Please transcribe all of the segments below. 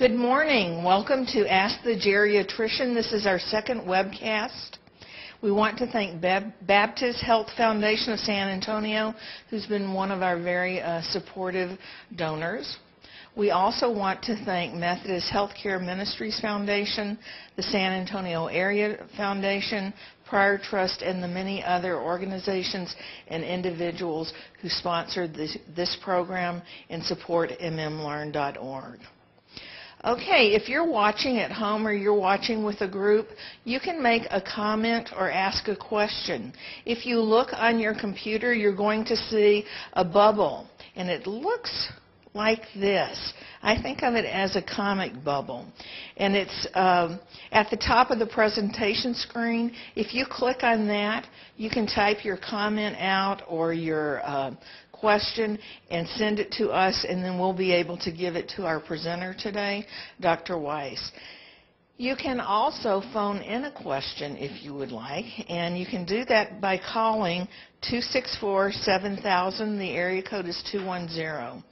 Good morning. Welcome to Ask the Geriatrician. This is our second webcast. We want to thank Baptist Health Foundation of San Antonio, who's been one of our very supportive donors. We also want to thank Methodist Healthcare Ministries Foundation, the San Antonio Area Foundation, Prior Trust, and the many other organizations and individuals who sponsored this program and support mmlearn.org. Okay, if you're watching at home or you're watching with a group, you can make a comment or ask a question. If you look on your computer, you're going to see a bubble, and it looks like this. I think of it as a comic bubble. And it's at the top of the presentation screen. If you click on that, you can type your comment out or your question and send it to us, and then we'll be able to give it to our presenter today, Dr. Weiss. You can also phone in a question if you would like, and you can do that by calling 264-7000. The area code is 210.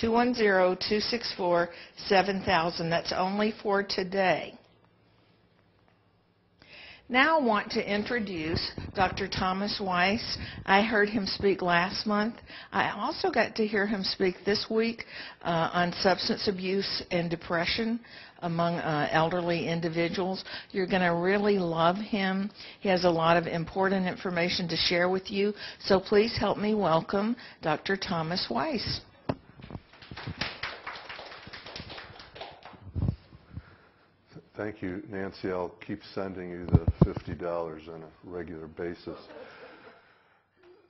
210-264-7000. That's only for today. Now I want to introduce Dr. Thomas Weiss. I heard him speak last month. I also got to hear him speak this week on substance abuse and depression among elderly individuals. You're going to really love him. He has a lot of important information to share with you. So please help me welcome Dr. Thomas Weiss. Thank you, Nancy. I'll keep sending you the $50 on a regular basis.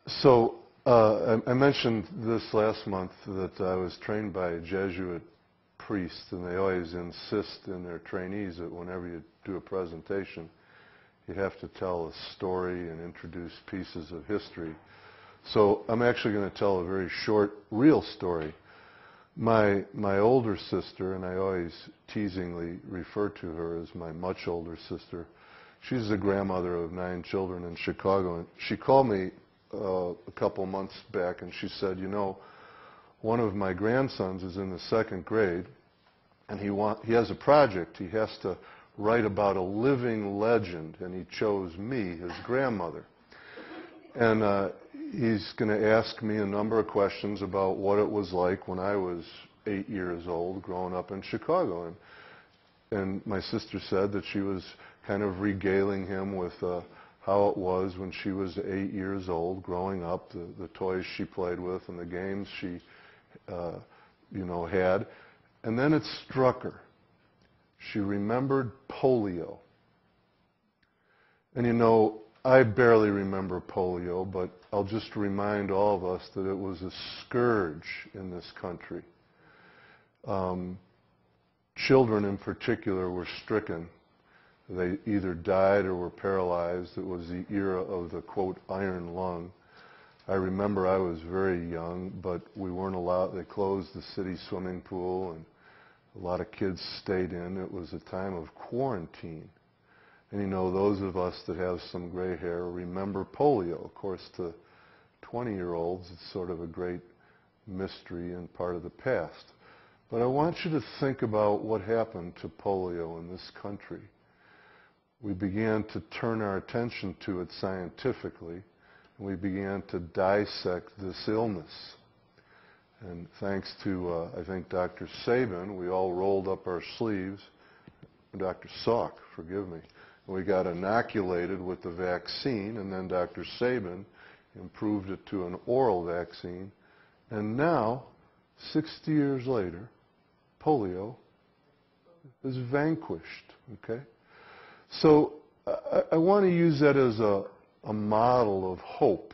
So I mentioned this last month that I was trained by a Jesuit priest, and they always insist in their trainees that whenever you do a presentation, you have to tell a story and introduce pieces of history. So I'm actually going to tell a very short, real story. My older sister, and I always teasingly refer to her as my much older sister, she's the grandmother of 9 children in Chicago, and she called me a couple months back, and she said, you know, one of my grandsons is in the 2nd grade, and he has a project. He has to write about a living legend, and he chose me, his grandmother. And he's going to ask me a number of questions about what it was like when I was 8 years old growing up in Chicago. And my sister said that she was kind of regaling him with how it was when she was 8 years old growing up, the toys she played with and the games she had. And then it struck her. She remembered polio. And you know, I barely remember polio, but I'll just remind all of us that it was a scourge in this country. Children in particular were stricken. They either died or were paralyzed. It was the era of the, quote, iron lung. I remember I was very young, but we weren't allowed. They closed the city swimming pool, and a lot of kids stayed in. It was a time of quarantine. And you know, those of us that have some gray hair remember polio. Of course, to 20-year-olds, it's sort of a great mystery and part of the past. But I want you to think about what happened to polio in this country. We began to turn our attention to it scientifically, and we began to dissect this illness. And thanks to, I think, Dr. Sabin, we all rolled up our sleeves. Dr. Salk, forgive me. We got inoculated with the vaccine, and then Dr. Sabin improved it to an oral vaccine. And now, 60 years later, polio is vanquished, okay? So I want to use that as a model of hope.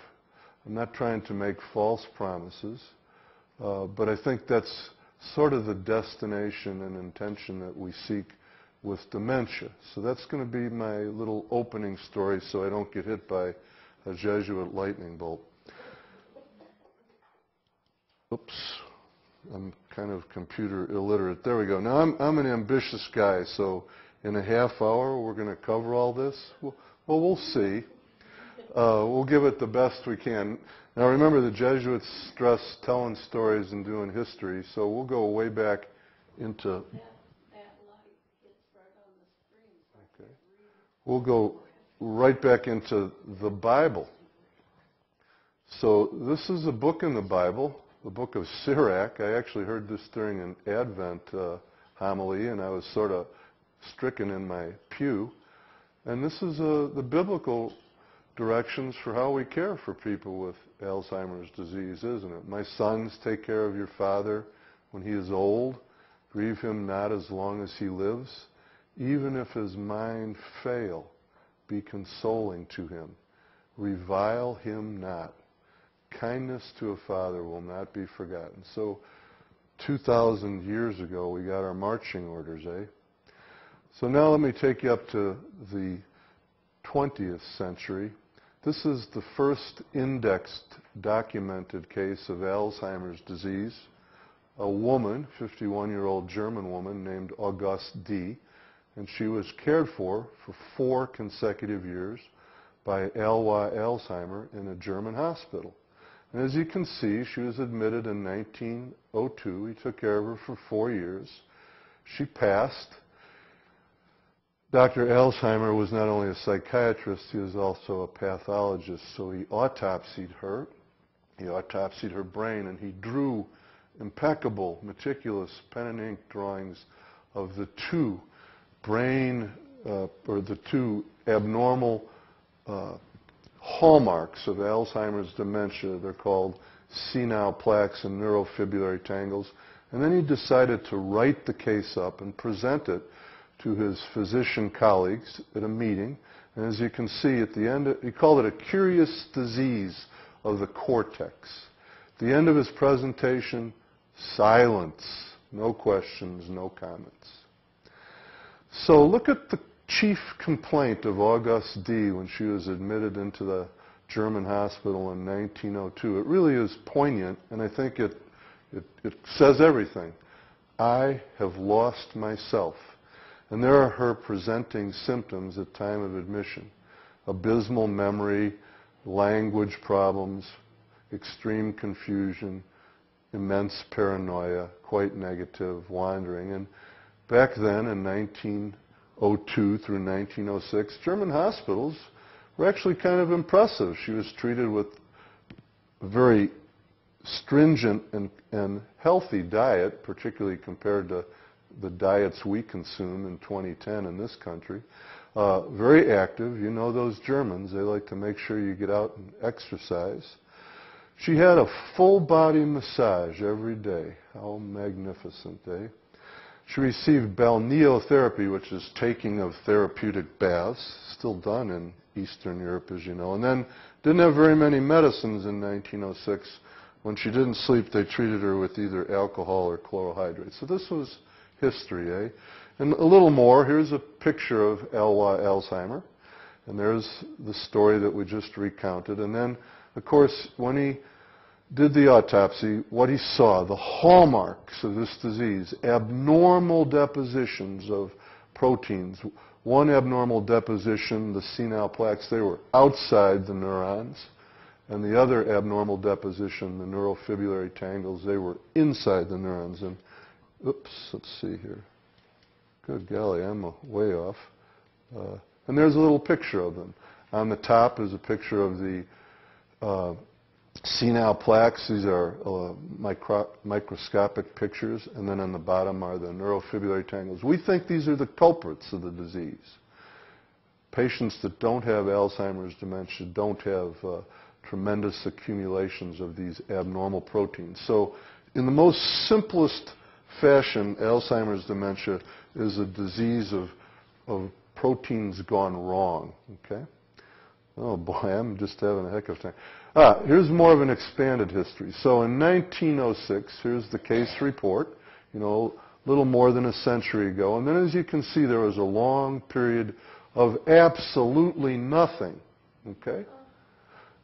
I'm not trying to make false promises, but I think that's sort of the destination and intention that we seek with dementia. So that's going to be my little opening story so I don't get hit by a Jesuit lightning bolt. Oops. I'm kind of computer illiterate. There we go. Now, I'm an ambitious guy, so in a half hour we're going to cover all this? Well, we'll see. We'll give it the best we can. Now, remember, the Jesuits stress telling stories and doing history, so we'll go way back into we'll go right back into the Bible. So this is a book in the Bible, the book of Sirach. I actually heard this during an Advent homily, and I was sort of stricken in my pew. And this is the biblical directions for how we care for people with Alzheimer's disease, isn't it? My sons, take care of your father when he is old. Grieve him not as long as he lives. Even if his mind fail, be consoling to him. Revile him not. Kindness to a father will not be forgotten. So 2,000 years ago, we got our marching orders, eh? So now let me take you up to the 20th century. This is the first indexed documented case of Alzheimer's disease. A woman, 51-year-old German woman named Auguste D., and she was cared for 4 consecutive years by Elwha Alzheimer in a German hospital. And as you can see, she was admitted in 1902. He took care of her for 4 years. She passed. Dr. Alzheimer was not only a psychiatrist, he was also a pathologist, so he autopsied her. He autopsied her brain, and he drew impeccable, meticulous pen and ink drawings of the 2 brain, or the 2 abnormal hallmarks of Alzheimer's dementia. They're called senile plaques and neurofibulary tangles. And then he decided to write the case up and present it to his physician colleagues at a meeting. And as you can see at the end, he called it a curious disease of the cortex. At the end of his presentation, silence. No questions, no comments. So look at the chief complaint of Auguste D. when she was admitted into the German hospital in 1902. It really is poignant, and I think it says everything. I have lost myself. And there are her presenting symptoms at time of admission. Abysmal memory, language problems, extreme confusion, immense paranoia, quite negative, wandering. And back then in 1902 through 1906, German hospitals were actually kind of impressive. She was treated with a very stringent and healthy diet, particularly compared to the diets we consume in 2010 in this country. Very active. You know those Germans. They like to make sure you get out and exercise. She had a full-body massage every day. How magnificent, eh? She received balneotherapy, which is taking of therapeutic baths, still done in Eastern Europe, as you know, and then didn't have very many medicines in 1906. When she didn't sleep, they treated her with either alcohol or chlorohydrates. So this was history, eh? And a little more, here's a picture of Elwha Alzheimer, and there's the story that we just recounted. And then, of course, when he did the autopsy, what he saw, the hallmarks of this disease, abnormal depositions of proteins. One abnormal deposition, the senile plaques, they were outside the neurons, and the other abnormal deposition, the neurofibulary tangles, they were inside the neurons. And oops, let's see here. Good golly, I'm way off. And there's a little picture of them. On the top is a picture of the senile plaques. These are microscopic pictures. And then on the bottom are the neurofibulary tangles. We think these are the culprits of the disease. Patients that don't have Alzheimer's dementia don't have tremendous accumulations of these abnormal proteins. So in the most simplest fashion, Alzheimer's dementia is a disease of proteins gone wrong, okay? Oh boy, I'm just having a heck of a time. Here's more of an expanded history. So in 1906, here's the case report, you know, a little more than a century ago. And then as you can see, there was a long period of absolutely nothing, okay?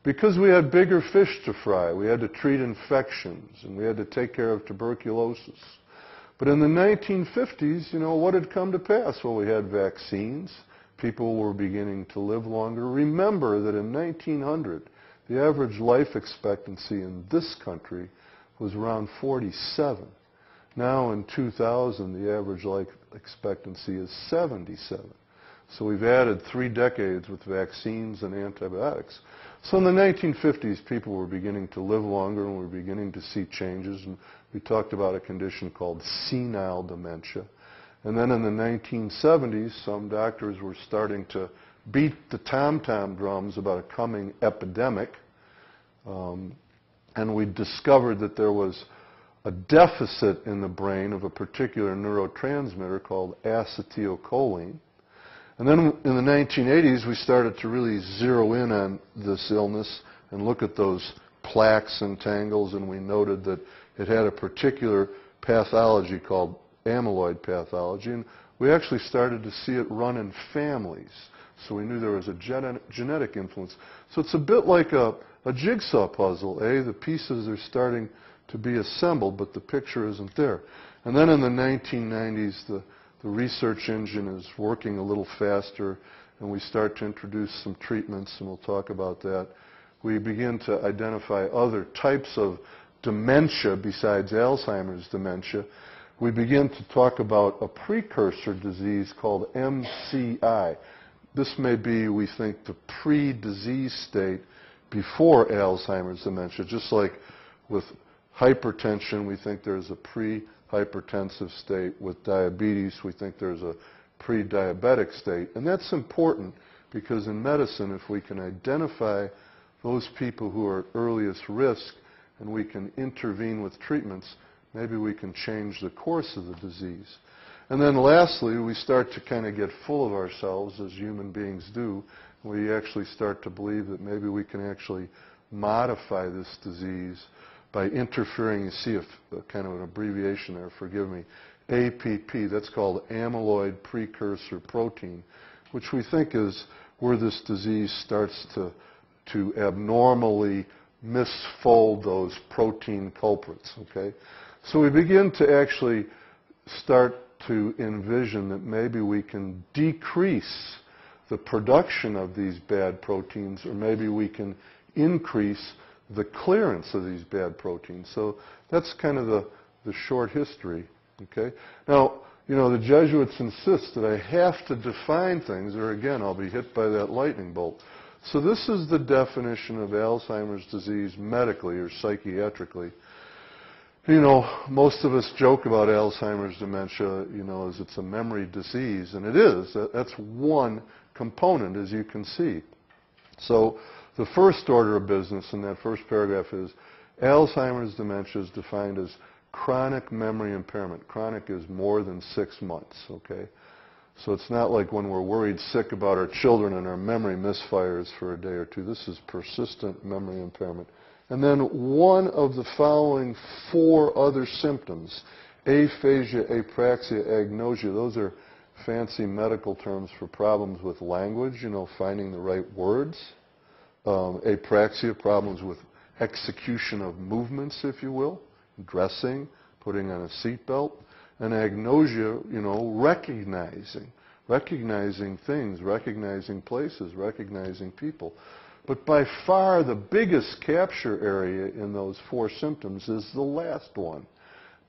Because we had bigger fish to fry. We had to treat infections, and we had to take care of tuberculosis. But in the 1950s, you know, what had come to pass? Well, we had vaccines. People were beginning to live longer. Remember that in 1900, the average life expectancy in this country was around 47. Now in 2000, the average life expectancy is 77. So we've added 3 decades with vaccines and antibiotics. So in the 1950s, people were beginning to live longer and we were beginning to see changes. And we talked about a condition called senile dementia. And then in the 1970s, some doctors were starting to beat the tom-tom drums about a coming epidemic. And we discovered that there was a deficit in the brain of a particular neurotransmitter called acetylcholine. And then in the 1980s, we started to really zero in on this illness and look at those plaques and tangles, and we noted that it had a particular pathology called amyloid pathology, and we actually started to see it run in families. So we knew there was a genetic influence. So it's a bit like a jigsaw puzzle, eh? The pieces are starting to be assembled, but the picture isn't there. And then in the 1990s, the research engine is working a little faster, and we start to introduce some treatments, and we'll talk about that. We begin to identify other types of dementia besides Alzheimer's dementia. We begin to talk about a precursor disease called MCI. This may be, we think, the pre-disease state before Alzheimer's dementia. Just like with hypertension, we think there's a pre-hypertensive state. With diabetes, we think there's a pre-diabetic state. And that's important because in medicine, if we can identify those people who are at earliest risk and we can intervene with treatments, maybe we can change the course of the disease. And then lastly, we start to kind of get full of ourselves, as human beings do. We actually start to believe that maybe we can actually modify this disease by interfering. You see a kind of an abbreviation there, forgive me, APP. That's called amyloid precursor protein, which we think is where this disease starts to abnormally misfold those protein culprits, okay? So we begin to actually start to envision that maybe we can decrease the production of these bad proteins, or maybe we can increase the clearance of these bad proteins. So that's kind of the short history, okay? Now, you know, the Jesuits insist that I have to define things, or again, I'll be hit by that lightning bolt. So this is the definition of Alzheimer's disease medically or psychiatrically. You know, most of us joke about Alzheimer's dementia, you know, as it's a memory disease, and it is. That's one component, as you can see. So the first order of business in that first paragraph is Alzheimer's dementia is defined as chronic memory impairment. Chronic is more than 6 months, okay? So it's not like when we're worried sick about our children and our memory misfires for a day or two. This is persistent memory impairment. And then one of the following 4 other symptoms: aphasia, apraxia, agnosia. Those are fancy medical terms for problems with language, you know, finding the right words. Apraxia, problems with execution of movements, if you will, dressing, putting on a seatbelt. And agnosia, you know, recognizing things, recognizing places, recognizing people. But by far the biggest capture area in those 4 symptoms is the last one,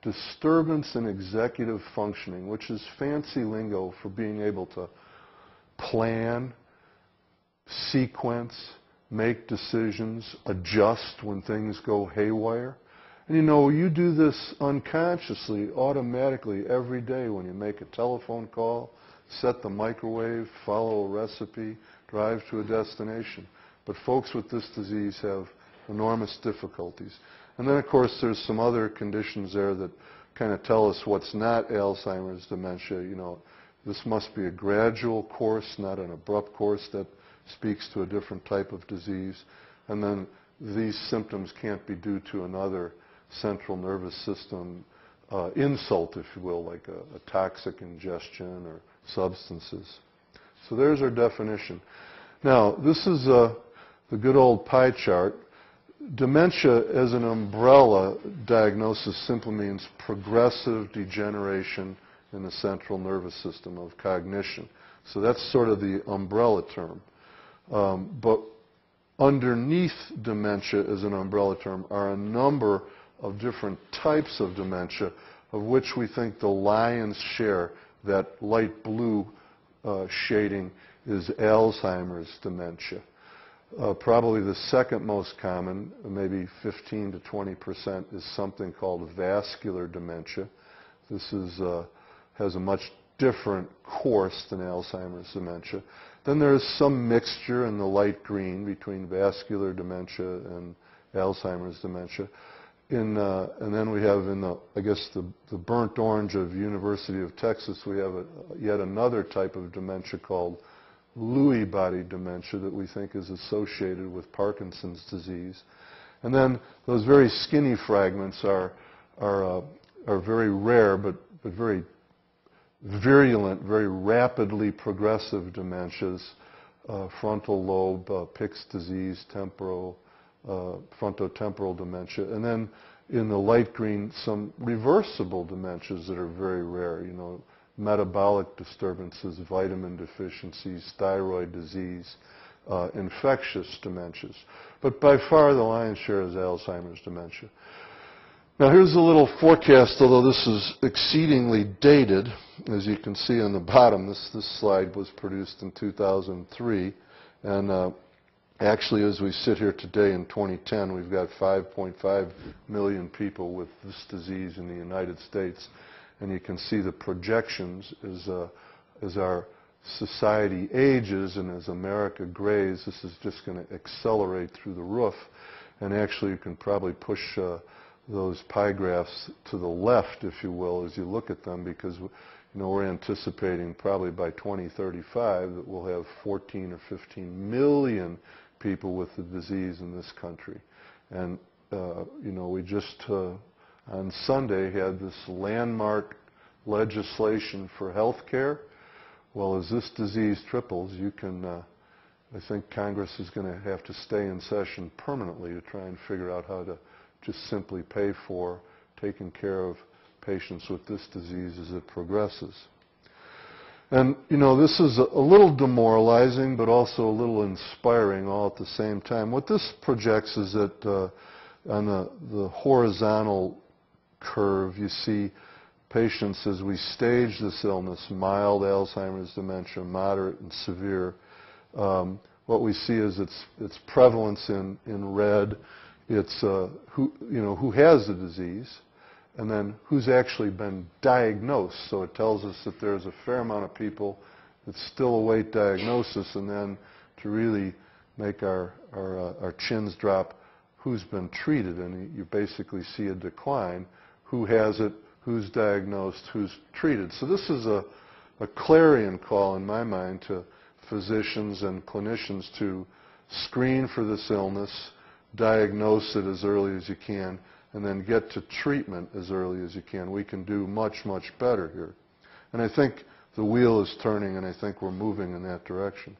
disturbance in executive functioning, which is fancy lingo for being able to plan, sequence, make decisions, adjust when things go haywire. And you know, you do this unconsciously, automatically every day when you make a telephone call, set the microwave, follow a recipe, drive to a destination. But folks with this disease have enormous difficulties. And then, of course, there's some other conditions there that kind of tell us what's not Alzheimer's dementia. You know, this must be a gradual course, not an abrupt course. That speaks to a different type of disease. And then these symptoms can't be due to another central nervous system insult, if you will, like a toxic ingestion or substances. So there's our definition. Now, this is the good old pie chart. Dementia as an umbrella diagnosis simply means progressive degeneration in the central nervous system of cognition. So that's sort of the umbrella term. But underneath dementia as an umbrella term are a number of different types of dementia, of which we think the lion's share, that light blue shading is Alzheimer's dementia. Probably the second most common, maybe 15% to 20%, is something called vascular dementia. This is, has a much different course than Alzheimer's dementia. Then there is some mixture in the light green between vascular dementia and Alzheimer's dementia. And then we have in the, I guess, the burnt orange of University of Texas, we have yet another type of dementia called Lewy Body Dementia that we think is associated with Parkinson's disease. And then those very skinny fragments are very rare but very virulent, very rapidly progressive dementias, frontal lobe, Pick's disease, temporal, frontotemporal dementia. And then in the light green, some reversible dementias that are very rare, you know, metabolic disturbances, vitamin deficiencies, thyroid disease, infectious dementias. But by far the lion's share is Alzheimer's dementia. Now here's a little forecast, although this is exceedingly dated. As you can see on the bottom, this slide was produced in 2003. And actually, as we sit here today in 2010, we've got 5.5 million people with this disease in the United States. And you can see the projections as our society ages and as America grays, this is just going to accelerate through the roof. And actually, you can probably push those pie graphs to the left, if you will, as you look at them, because you know, we're anticipating probably by 2035 that we'll have 14 or 15 million people with the disease in this country. And you know, we just on Sunday had this landmark legislation for health care. Well, as this disease triples, you can, I think Congress is going to have to stay in session permanently to try and figure out how to just simply pay for taking care of patients with this disease as it progresses. And, you know, this is a little demoralizing but also a little inspiring all at the same time. What this projects is that on the horizontal curve, you see patients as we stage this illness, mild Alzheimer's dementia, moderate and severe. What we see is its prevalence in red. It's who has the disease, and then who's actually been diagnosed. So it tells us that there's a fair amount of people that still await diagnosis, and then to really make our chins drop, who's been treated, and you basically see a decline. Who has it, who's diagnosed, who's treated. So this is a clarion call in my mind to physicians and clinicians to screen for this illness, diagnose it as early as you can, and then get to treatment as early as you can. We can do much, much better here. And I think the wheel is turning, and I think we're moving in that direction.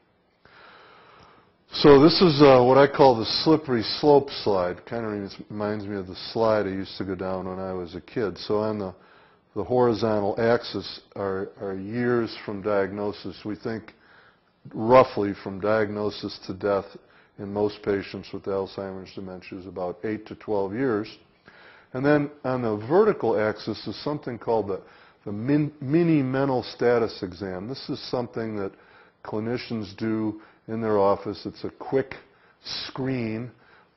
So this is what I call the slippery slope slide. Kind of reminds me of the slide I used to go down when I was a kid. So on the horizontal axis are years from diagnosis. We think roughly from diagnosis to death in most patients with Alzheimer's dementia is about 8 to 12 years. And then on the vertical axis is something called the mini mental status exam. This is something that clinicians do in their office. It's a quick screen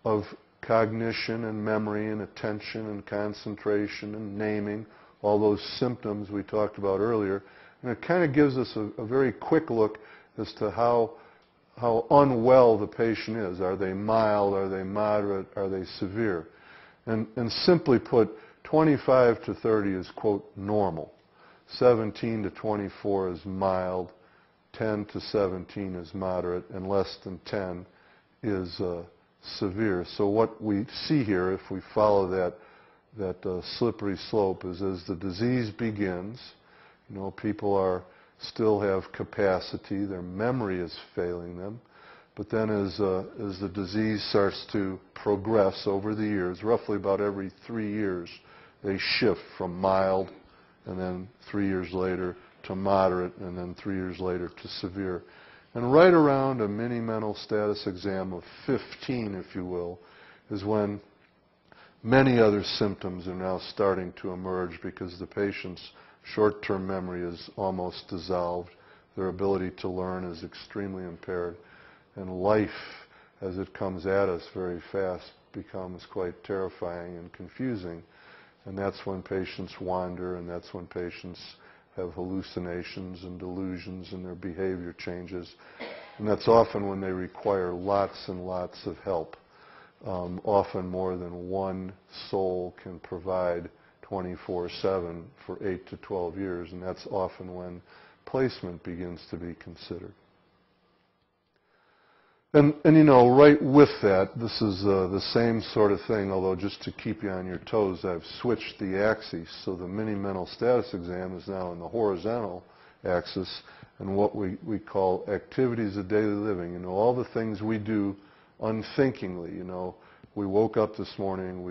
of cognition and memory and attention and concentration and naming, all those symptoms we talked about earlier. And it kind of gives us a very quick look as to how unwell the patient is. Are they mild? Are they moderate? Are they severe? And simply put, 25 to 30 is, quote, normal. 17 to 24 is mild. 10 to 17 is moderate, and less than 10 is severe. So what we see here, if we follow that slippery slope, is as the disease begins, you know, people still have capacity, their memory is failing them, but then as the disease starts to progress over the years, roughly about every 3 years, they shift from mild, and then 3 years later, to moderate, and then 3 years later to severe. And right around a mini mental status exam of 15, if you will, is when many other symptoms are now starting to emerge because the patient's short-term memory is almost dissolved. Their ability to learn is extremely impaired. And life, as it comes at us very fast, becomes quite terrifying and confusing. And that's when patients wander, and that's when patients have hallucinations and delusions, and their behavior changes. And that's often when they require lots and lots of help. Often more than one soul can provide 24/7 for 8 to 12 years, and that's often when placement begins to be considered. And you know, right with that, this is the same sort of thing, although just to keep you on your toes, I've switched the axis. So the mini mental status exam is now in the horizontal axis, and what we call activities of daily living. You know, all the things we do unthinkingly. You know, we woke up this morning,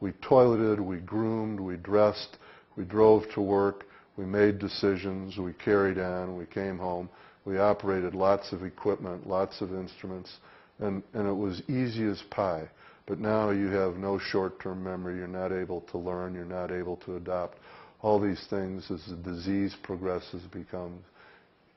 we toileted, we groomed, we dressed, we drove to work, we made decisions, we carried on, we came home, we operated lots of equipment, lots of instruments, and it was easy as pie. But now you have no short-term memory, you're not able to learn, you're not able to adopt. All these things, as the disease progresses, become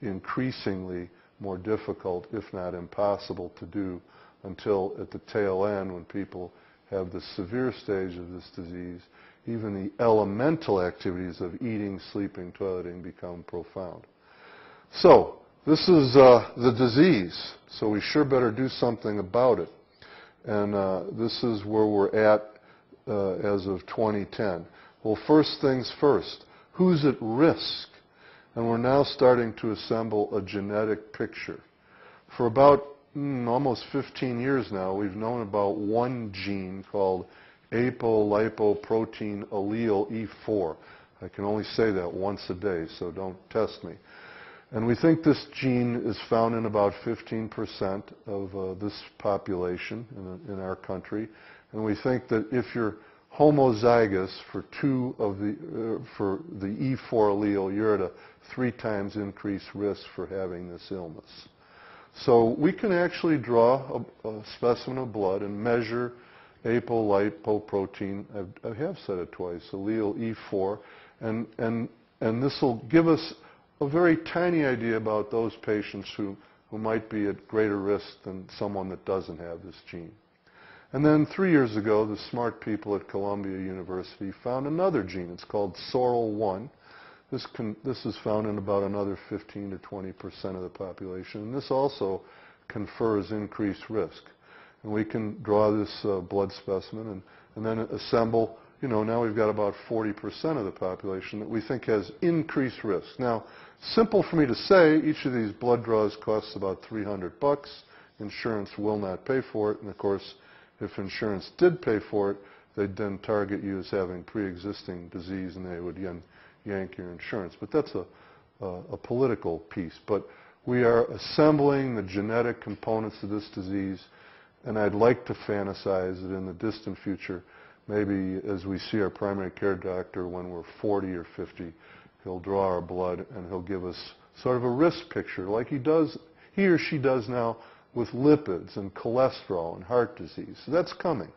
increasingly more difficult, if not impossible, to do, until at the tail end, when people have the severe stage of this disease, even the elemental activities of eating, sleeping, toileting become profound. So this is the disease, so we sure better do something about it. And this is where we're at as of 2010. Well, first things first, who's at risk? And we're now starting to assemble a genetic picture. For about almost 15 years now, we've known about one gene called apolipoprotein allele E4. I can only say that once a day, so don't test me. And we think this gene is found in about 15% of this population in our country. And we think that if you're homozygous for the E4 allele, you're at a 3 times increased risk for having this illness. So we can actually draw a specimen of blood and measure apolipoprotein, I have said it twice, allele E4, and this will give us a very tiny idea about those patients who might be at greater risk than someone that doesn't have this gene. And then 3 years ago, the smart people at Columbia University found another gene. It's called SORL1. This is found in about another 15 to 20% of the population. And this also confers increased risk. And we can draw this blood specimen and then assemble, you know, now we've got about 40% of the population that we think has increased risk. Now, simple for me to say, each of these blood draws costs about $300. Insurance will not pay for it. And of course, if insurance did pay for it, they'd then target you as having pre-existing disease, and they would yank your insurance. But that's a political piece. But we are assembling the genetic components of this disease, and I'd like to fantasize that in the distant future, maybe as we see our primary care doctor when we're 40 or 50, he'll draw our blood and he'll give us sort of a risk picture, like he or she does now with lipids and cholesterol and heart disease. So that's coming.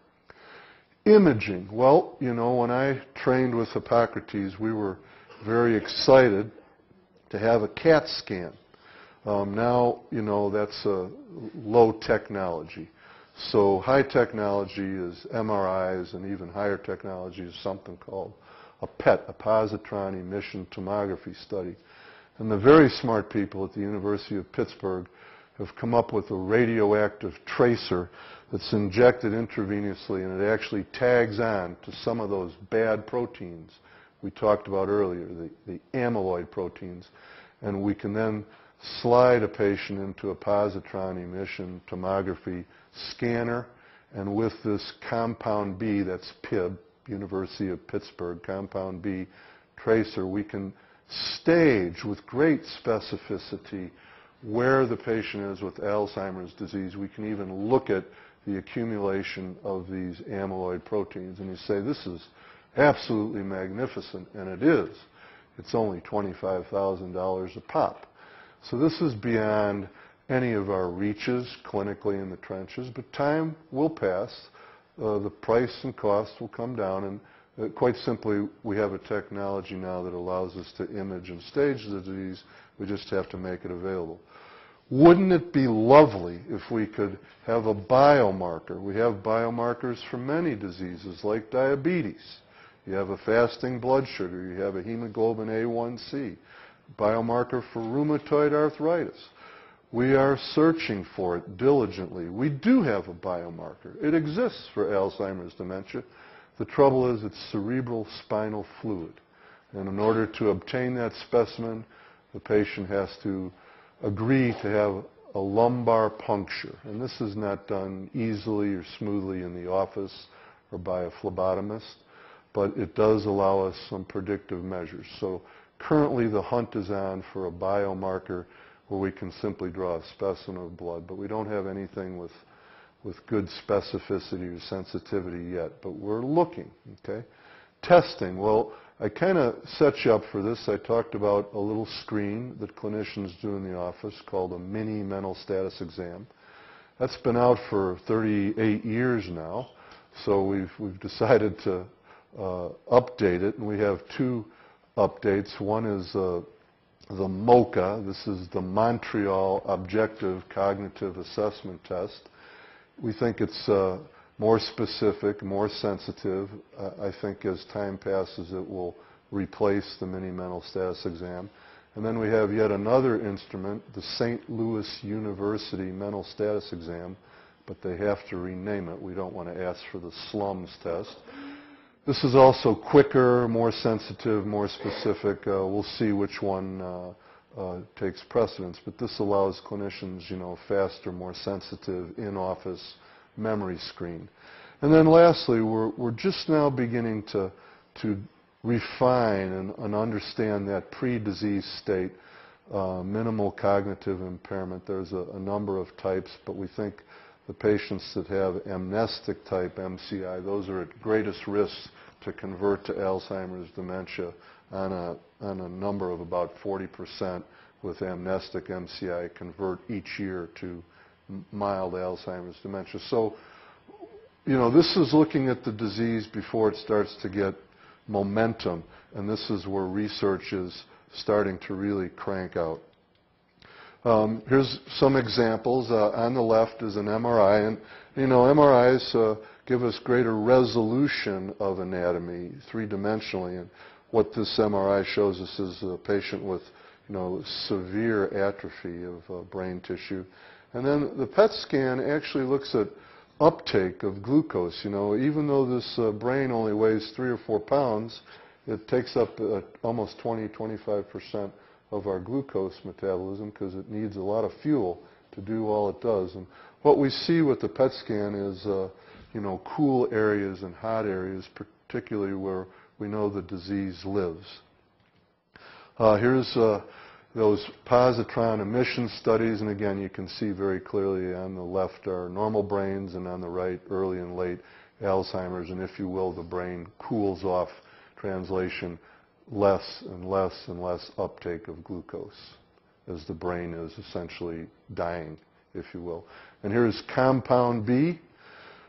Imaging. Well, you know, when I trained with Hippocrates, we were very excited to have a CAT scan. Now, you know, that's low technology. So high technology is MRIs, and even higher technology is something called a PET, a positron emission tomography study. And the very smart people at the University of Pittsburgh have come up with a radioactive tracer that's injected intravenously, and it actually tags on to some of those bad proteins we talked about earlier, the amyloid proteins. And we can then slide a patient into a positron emission tomography scanner, and with this compound B, that's PIB, University of Pittsburgh, compound B tracer, we can stage with great specificity where the patient is with Alzheimer's disease. We can even look at the accumulation of these amyloid proteins. And you say, this is absolutely magnificent, and it is. It's only $25,000 a pop. So this is beyond any of our reaches clinically in the trenches, but time will pass. The price and cost will come down, Quite simply, we have a technology now that allows us to image and stage the disease. We just have to make it available. Wouldn't it be lovely if we could have a biomarker? We have biomarkers for many diseases, like diabetes. You have a fasting blood sugar. You have a hemoglobin A1C, biomarker for rheumatoid arthritis. We are searching for it diligently. We do have a biomarker. It exists for Alzheimer's dementia. The trouble is it's cerebral spinal fluid. And in order to obtain that specimen, the patient has to agree to have a lumbar puncture. And this is not done easily or smoothly in the office or by a phlebotomist, but it does allow us some predictive measures. So currently the hunt is on for a biomarker where we can simply draw a specimen of blood, but we don't have anything with good specificity or sensitivity yet, but we're looking, okay? Testing, well, I kind of set you up for this. I talked about a little screen that clinicians do in the office called a mini mental status exam. That's been out for 38 years now, so we've decided to update it, and we have two updates. One is the MOCA. This is the Montreal Objective Cognitive Assessment Test. We think it's more specific, more sensitive. I think as time passes, it will replace the mini mental status exam. And then we have yet another instrument, the St. Louis University Mental Status Exam, but they have to rename it. We don't want to ask for the slums test. This is also quicker, more sensitive, more specific. We'll see which one takes precedence, but this allows clinicians, you know, faster, more sensitive in-office memory screen. And then lastly, we're just now beginning to refine and understand that pre-disease state, minimal cognitive impairment. There's a number of types, but we think the patients that have amnestic type, MCI, those are at greatest risk to convert to Alzheimer's dementia on a number of about 40% with amnestic MCI convert each year to mild Alzheimer's dementia. So, you know, this is looking at the disease before it starts to get momentum, and this is where research is starting to really crank out. Here's some examples. On the left is an MRI, and you know, MRIs give us greater resolution of anatomy three-dimensionally, and what this MRI shows us is a patient with, you know, severe atrophy of brain tissue. And then the PET scan actually looks at uptake of glucose. You know, even though this brain only weighs 3 or 4 pounds, it takes up almost 20–25% of our glucose metabolism because it needs a lot of fuel to do all it does. And what we see with the PET scan is, you know, cool areas and hot areas, particularly where we know the disease lives. Here's those positron emission studies, and again, you can see very clearly on the left are normal brains, and on the right, early and late Alzheimer's, and if you will, the brain cools off, translation, less and less and less uptake of glucose as the brain is essentially dying, if you will. And here's compound B.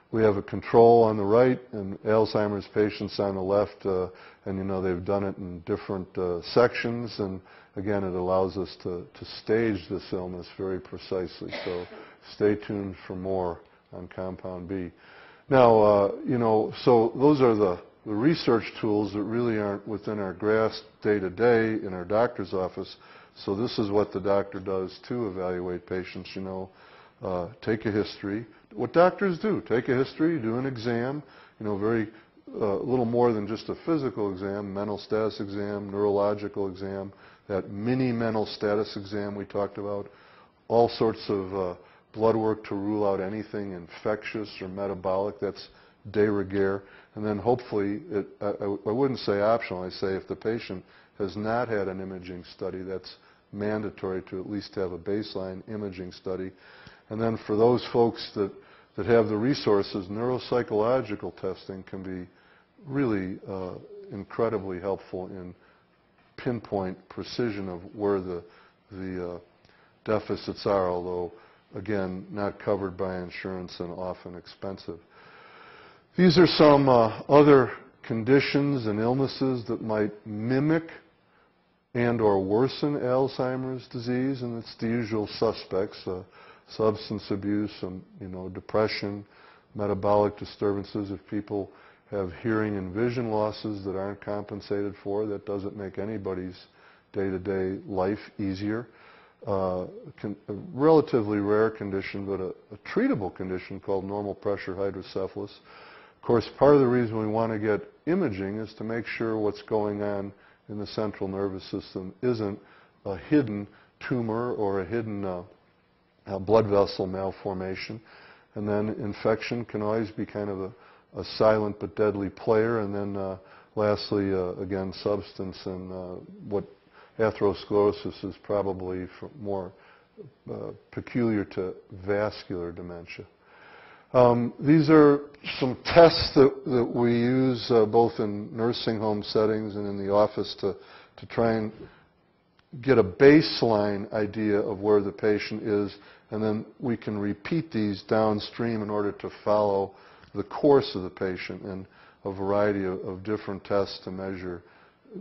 We have a control on the right and Alzheimer's patients on the left, and you know, they've done it in different sections, and again, it allows us to stage this illness very precisely. So stay tuned for more on compound B. Now, you know, so those are the research tools that really aren't within our grasp day to day in our doctor's office. So this is what the doctor does to evaluate patients, you know. Take a history. What doctors do, take a history, do an exam, you know, very little more than just a physical exam, mental status exam, neurological exam, that mini mental status exam we talked about, all sorts of blood work to rule out anything infectious or metabolic. That's de rigueur. And then hopefully, I wouldn't say optional, I say if the patient has not had an imaging study, that's mandatory to at least have a baseline imaging study. And then for those folks that have the resources, neuropsychological testing can be really incredibly helpful in pinpoint precision of where the deficits are, although, again, not covered by insurance and often expensive. These are some other conditions and illnesses that might mimic and or worsen Alzheimer's disease, and it's the usual suspects, substance abuse, and, depression, metabolic disturbances. If people have hearing and vision losses that aren't compensated for, that doesn't make anybody's day-to-day life easier. A relatively rare condition, but a treatable condition called normal pressure hydrocephalus. Of course, part of the reason we want to get imaging is to make sure what's going on in the central nervous system isn't a hidden tumor or a hidden blood vessel malformation. And then infection can always be kind of a silent but deadly player. And then lastly, again, substance and what atherosclerosis is probably more peculiar to vascular dementia. These are some tests that we use both in nursing home settings and in the office to try and get a baseline idea of where the patient is, and then we can repeat these downstream in order to follow the course of the patient in a variety of different tests to measure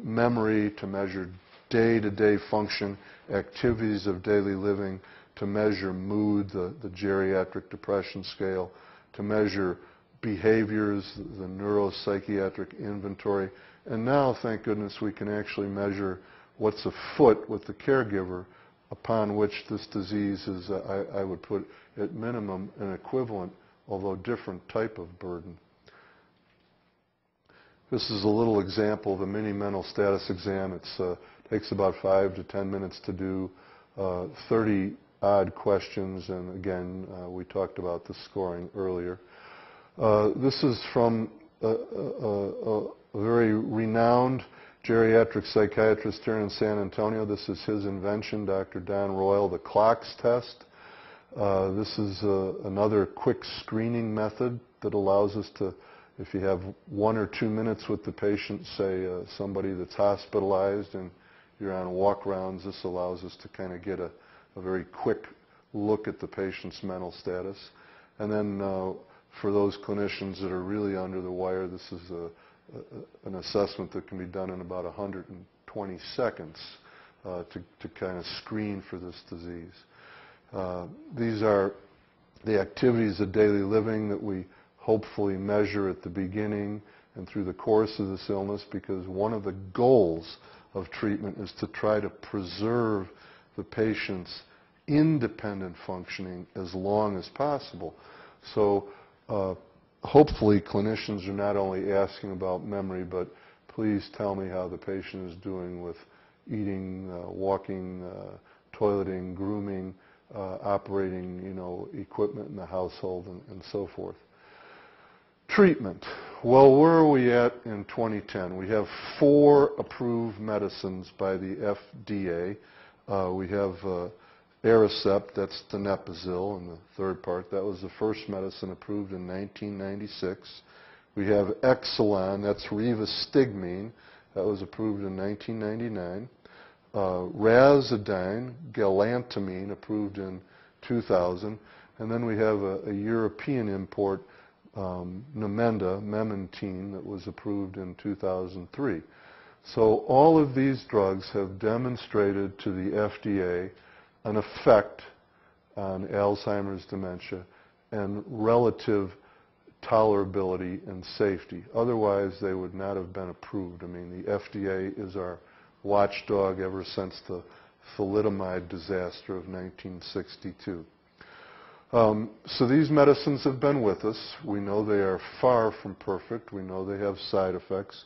memory, to measure day-to-day function, activities of daily living, to measure mood, the geriatric depression scale, to measure behaviors, the neuropsychiatric inventory. And now, thank goodness, we can actually measure what's afoot with the caregiver, upon which this disease is, I would put, at minimum, an equivalent, although different type of burden. This is a little example of a mini mental status exam. It takes about 5 to 10 minutes to do, 30-odd questions, and again, we talked about the scoring earlier. This is from a very renowned geriatric psychiatrist here in San Antonio. This is his invention, Dr. Don Royal, the clocks test. This is another quick screening method that allows us to, if you have 1 or 2 minutes with the patient, say somebody that's hospitalized and you're on walk rounds, this allows us to kind of get a very quick look at the patient's mental status. And then for those clinicians that are really under the wire, this is an assessment that can be done in about 120 seconds to kind of screen for this disease. These are the activities of daily living that we hopefully measure at the beginning and through the course of this illness, because one of the goals of treatment is to try to preserve the patient's independent functioning as long as possible. So hopefully clinicians are not only asking about memory, but please tell me how the patient is doing with eating, walking, toileting, grooming, operating, equipment in the household, and so forth. Treatment. Well, where are we at in 2010? We have 4 approved medicines by the FDA. We have Aricept, that's donepezil, and the third part. That was the first medicine approved in 1996. We have Exelon, that's rivastigmine. That was approved in 1999. Razadyne, galantamine, approved in 2000. And then we have a European import, Namenda, memantine, that was approved in 2003. So all of these drugs have demonstrated to the FDA an effect on Alzheimer's dementia and relative tolerability and safety. Otherwise, they would not have been approved. I mean, the FDA is our watchdog ever since the thalidomide disaster of 1962. So these medicines have been with us. We know they are far from perfect. We know they have side effects.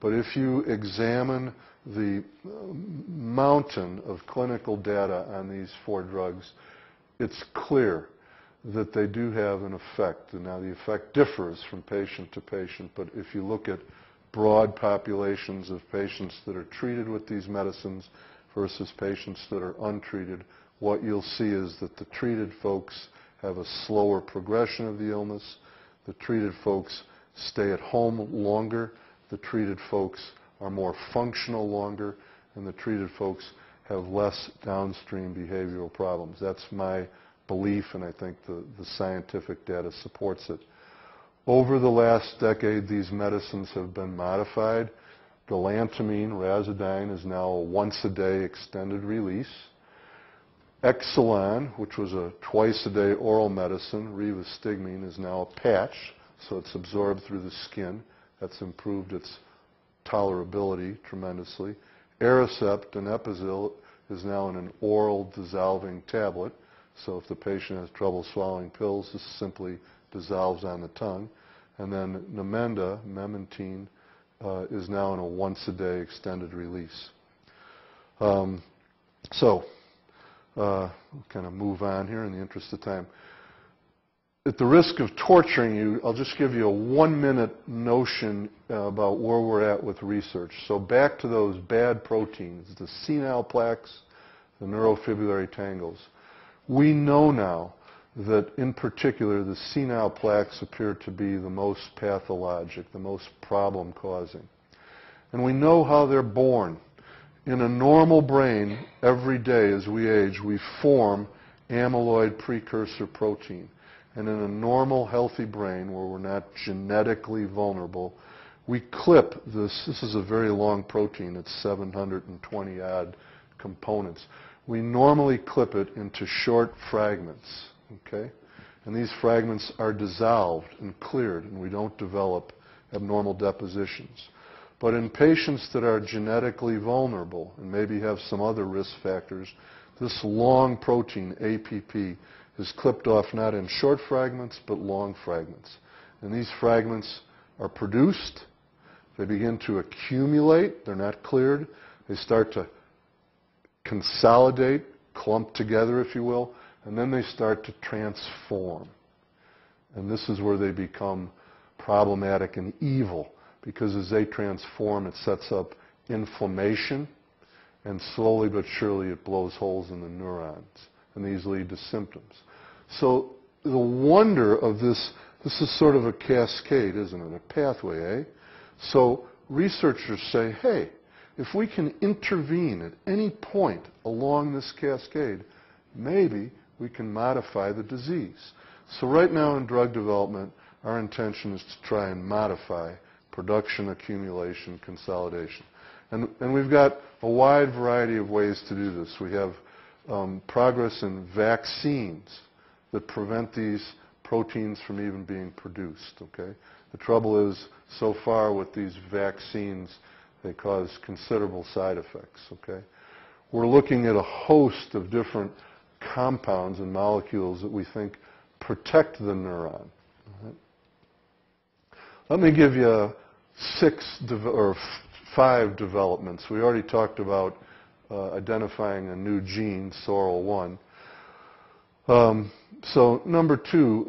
But if you examine the mountain of clinical data on these 4 drugs, it's clear that they do have an effect. And now the effect differs from patient to patient, but if you look at broad populations of patients that are treated with these medicines versus patients that are untreated, what you'll see is that the treated folks have a slower progression of the illness. The treated folks stay at home longer. The treated folks are more functional longer. And the treated folks have less downstream behavioral problems. That's my belief, and I think the scientific data supports it. Over the last decade, these medicines have been modified. Galantamine, Razadyne, is now a once-a-day extended release. Exelon, which was a twice-a-day oral medicine, rivastigmine, is now a patch, so it's absorbed through the skin. That's improved its tolerability tremendously. Aricept and Epizil is now in an oral dissolving tablet, so if the patient has trouble swallowing pills, this simply dissolves on the tongue. And then Namenda, memantine, is now in a once-a-day extended release. We'll kind of move on here in the interest of time. At the risk of torturing you, I'll just give you a one-minute notion about where we're at with research. So back to those bad proteins, the senile plaques, the neurofibulary tangles. We know now that, in particular, the senile plaques appear to be the most pathologic, the most problem-causing. And we know how they're born. In a normal brain, every day as we age, we form amyloid precursor protein. And in a normal, healthy brain where we're not genetically vulnerable, we clip this. This is a very long protein. It's 720-odd components. We normally clip it into short fragments, okay? And these fragments are dissolved and cleared, and we don't develop abnormal depositions. But in patients that are genetically vulnerable and maybe have some other risk factors, this long protein, APP, is clipped off not in short fragments but long fragments. And these fragments are produced. They begin to accumulate. They're not cleared. They start to consolidate, clump together, if you will, and then they start to transform. And this is where they become problematic and evil, because as they transform, it sets up inflammation, and slowly but surely it blows holes in the neurons, and these lead to symptoms. So the wonder of this is sort of a cascade, isn't it? A pathway, eh? So researchers say, hey, if we can intervene at any point along this cascade, maybe we can modify the disease. So right now in drug development, our intention is to try and modify production, accumulation, consolidation. And we've got a wide variety of ways to do this. We have progress in vaccines that prevent these proteins from even being produced, okay? The trouble is, so far with these vaccines, they cause considerable side effects, okay? We're looking at a host of different compounds and molecules that we think protect the neuron. Right? Let me give you five developments. We already talked about identifying a new gene, SORL1. So number two,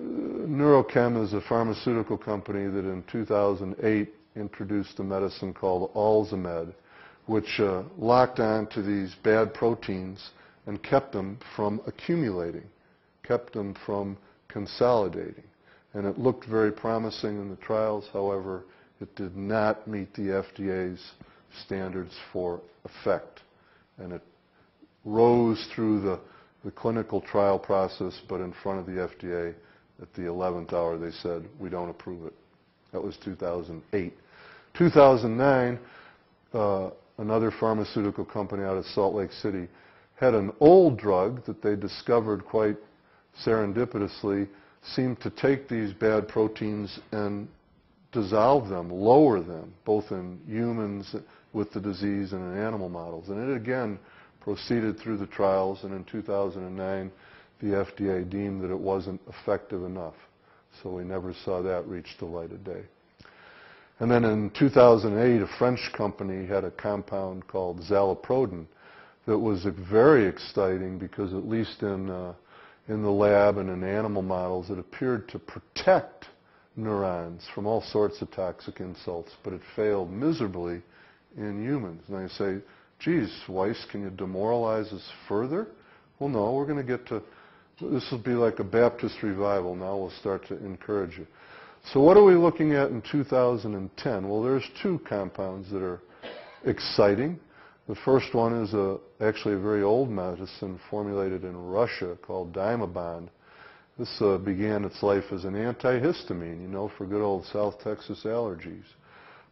Neurochem is a pharmaceutical company that in 2008 introduced a medicine called Alzamid, which locked on to these bad proteins and kept them from accumulating, kept them from consolidating. And it looked very promising in the trials. However, it did not meet the FDA's standards for effect. And it rose through the clinical trial process, but in front of the FDA at the 11th hour, they said, we don't approve it. That was 2008. 2009, another pharmaceutical company out of Salt Lake City had an old drug that they discovered quite serendipitously seemed to take these bad proteins and dissolve them, lower them, both in humans with the disease and in animal models. And it again proceeded through the trials, and in 2009, the FDA deemed that it wasn't effective enough. So we never saw that reach the light of day. And then in 2008, a French company had a compound called Zaloprodin that was very exciting because at least in the lab and in animal models, it appeared to protect neurons from all sorts of toxic insults, but it failed miserably in humans. And I say, geez, Weiss, can you demoralize us further? Well, no, we're going to get to, this will be like a Baptist revival. Now we'll start to encourage you. So what are we looking at in 2010? Well, there's two compounds that are exciting. The first one is actually a very old medicine formulated in Russia called Dimebon. This began its life as an antihistamine, you know, for good old South Texas allergies.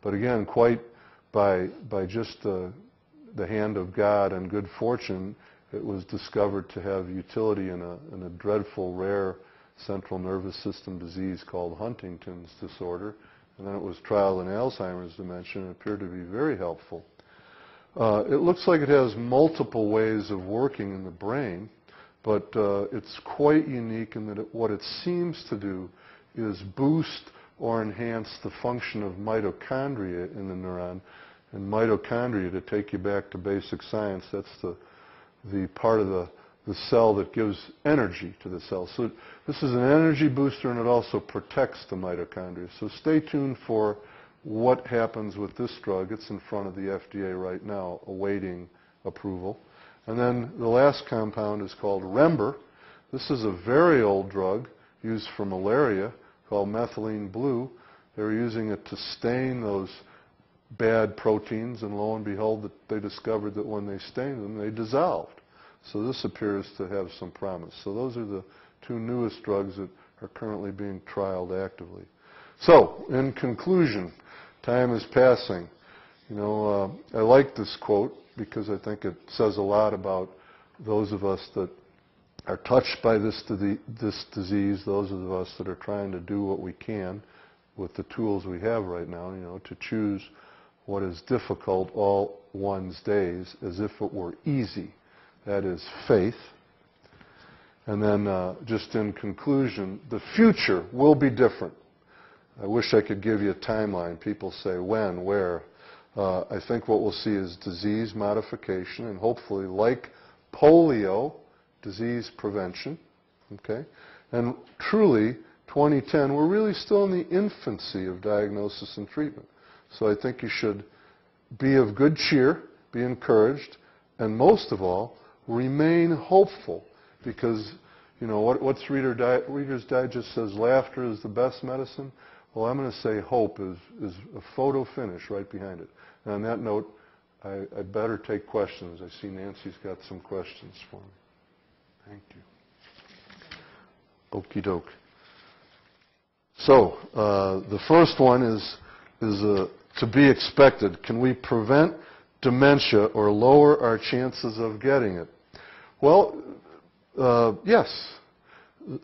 But again, quite by just the hand of God and good fortune, it was discovered to have utility in a dreadful, rare central nervous system disease called Huntington's disorder. And then it was trialed in Alzheimer's dementia and appeared to be very helpful. It looks like it has multiple ways of working in the brain, but it's quite unique in that what it seems to do is boost or enhance the function of mitochondria in the neuron. And mitochondria, to take you back to basic science, that's the part of the cell that gives energy to the cell. So this is an energy booster, and it also protects the mitochondria. So stay tuned for what happens with this drug. It's in front of the FDA right now, awaiting approval. And then the last compound is called Rember. This is a very old drug used for malaria called methylene blue. They were using it to stain those bad proteins, and lo and behold, they discovered that when they stained them, they dissolved. So this appears to have some promise. So those are the two newest drugs that are currently being trialed actively. So, in conclusion, time is passing. You know, I like this quote because I think it says a lot about those of us that are touched by this disease, those of us that are trying to do what we can with the tools we have right now, you know, to choose what is difficult all one's days as if it were easy. That is faith. And then just in conclusion, the future will be different. I wish I could give you a timeline. People say when, where. I think what we'll see is disease modification and hopefully, like polio, disease prevention. Okay? And truly, 2010, we're really still in the infancy of diagnosis and treatment. So I think you should be of good cheer, be encouraged, and most of all, remain hopeful, because, you know, what's Reader's Digest says, laughter is the best medicine. Well, I'm going to say hope is a photo finish right behind it. And on that note, I better take questions. I see Nancy's got some questions for me. Thank you. Okie doke. So the first one is to be expected. Can we prevent dementia or lower our chances of getting it? Well, yes.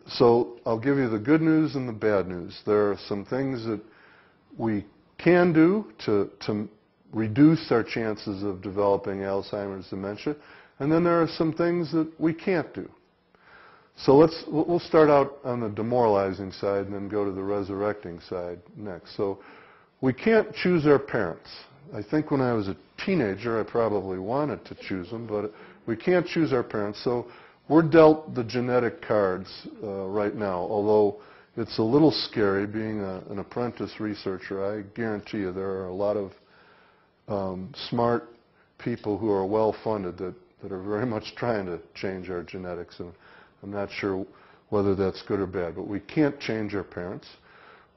So I'll give you the good news and the bad news. There are some things that we can do to reduce our chances of developing Alzheimer's dementia, and then there are some things that we can't do. So we'll start out on the demoralizing side and then go to the resurrecting side next. So we can't choose our parents. I think when I was a teenager, I probably wanted to choose them, but we can't choose our parents. So we're dealt the genetic cards right now, although it's a little scary. Being an apprentice researcher, I guarantee you there are a lot of smart people who are well-funded that are very much trying to change our genetics, and I'm not sure whether that's good or bad. But we can't change our parents.